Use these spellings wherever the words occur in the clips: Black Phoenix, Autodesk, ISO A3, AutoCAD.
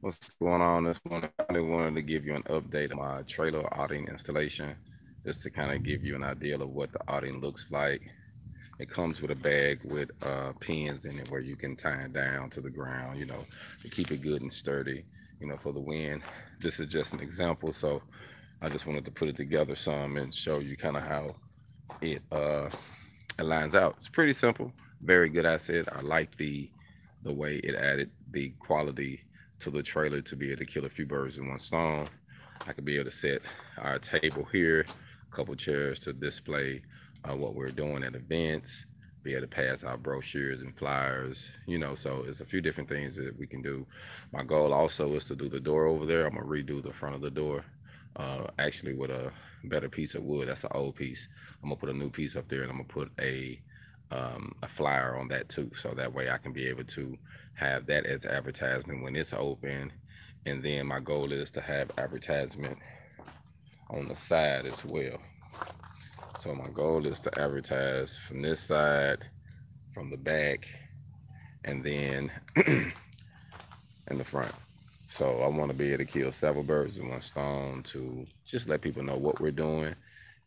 What's going on this morning? I just wanted to give you an update on my trailer awning installation, just to kind of give you an idea of what the awning looks like. It comes with a bag with pins in it where you can tie it down to the ground, you know, to keep it good and sturdy, you know, for the wind. This is just an example, so I just wanted to put it together some and show you kind of how it aligns out. It's pretty simple, very good. I said I like the way it added the quality to the trailer to be able to kill a few birds in one stone. I could be able to set our table here, a couple chairs to display what we're doing at events, be able to pass our brochures and flyers, you know, so it's a few different things that we can do. My goal also is to do the door over there. I'm gonna redo the front of the door, actually with a better piece of wood. That's an old piece. I'm gonna put a new piece up there, and I'm gonna put a flyer on that too, so that way I can be able to have that as advertisement when it's open. And then my goal is to have advertisement on the side as well. So my goal is to advertise from this side, from the back, and then in the front. So I want to be able to kill several birds with one stone, to just let people know what we're doing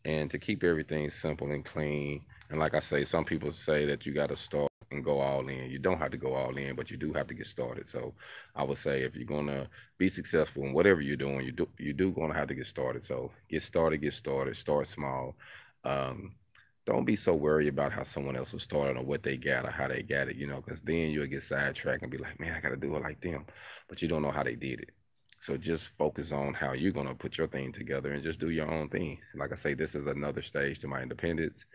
and to keep everything simple and clean. And like I say, some people say that you got to start and go all in. You don't have to go all in, but you do have to get started. So I would say if you're going to be successful in whatever you're doing, you do going to have to get started. So get started, start small. Don't be so worried about how someone else was started or what they got or how they got it, you know, because then you'll get sidetracked and be like, man, I got to do it like them. But you don't know how they did it. So just focus on how you're going to put your thing together and just do your own thing. Like I say, this is another stage to my independence,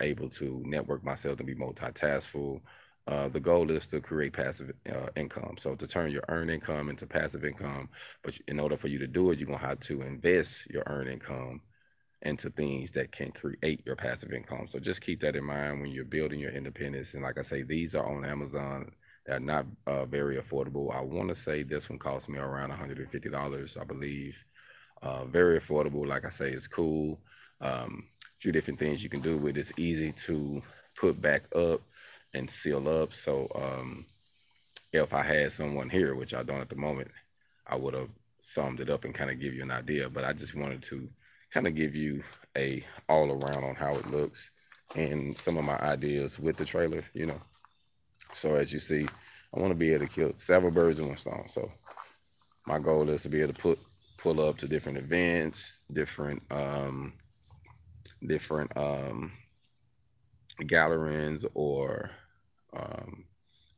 able to network myself and be multitaskful. The goal is to create passive income. So to turn your earned income into passive income, but in order for you to do it, you're going to have to invest your earned income into things that can create your passive income. So just keep that in mind when you're building your independence. And like I say, these are on Amazon. They're not very affordable. I want to say this one cost me around $150, I believe. Very affordable. Like I say, it's cool. A few different things you can do with it. It's easy to put back up and seal up. So if I had someone here, which I don't at the moment, I would have summed it up and kind of give you an idea. But I just wanted to kind of give you a all around on how it looks and some of my ideas with the trailer, you know. So as you see, I want to be able to kill several birds in one stone. So my goal is to be able to pull up to different events, different gatherings, or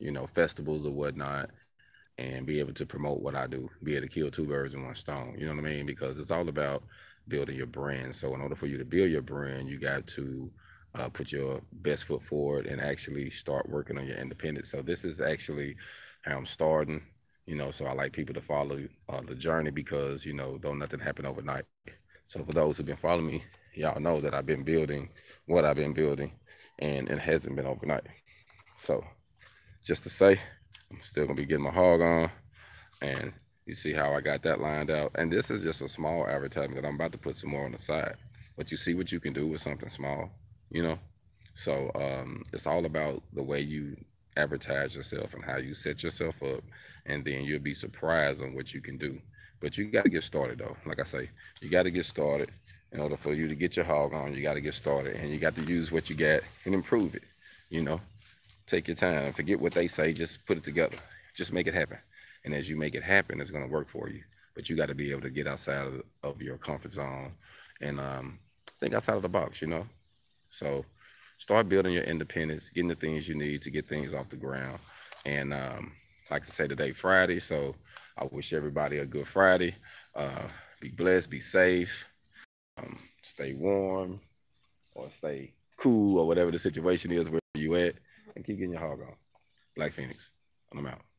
you know, festivals or whatnot, and be able to promote what I do, be able to kill two birds in one stone. You know what I mean? Because it's all about building your brand. So in order for you to build your brand, you got to put your best foot forward and actually start working on your independence. So this is actually how I'm starting, you know, so I like people to follow the journey, because, you know, though nothing happened overnight. So for those who've been following me, y'all know that I've been building what I've been building, and it hasn't been overnight. So just to say, I'm still gonna be getting my hog on, and you see how I got that lined out. And this is just a small advertisement that I'm about to put some more on the side, but you see what you can do with something small. You know, so it's all about the way you advertise yourself and how you set yourself up, and then you'll be surprised on what you can do. But you got to get started, though. Like I say, you got to get started. In order for you to get your hog on, you got to get started, and you got to use what you got and improve it. You know, take your time. Forget what they say. Just put it together. Just make it happen. And as you make it happen, it's going to work for you. But you got to be able to get outside of your comfort zone and think outside of the box, you know. So start building your independence, getting the things you need to get things off the ground. And like I say, today, Friday, so I wish everybody a good Friday. Be blessed, be safe, stay warm, or stay cool, or whatever the situation is where you at, and keep getting your hog on. Black Phoenix, and I'm out.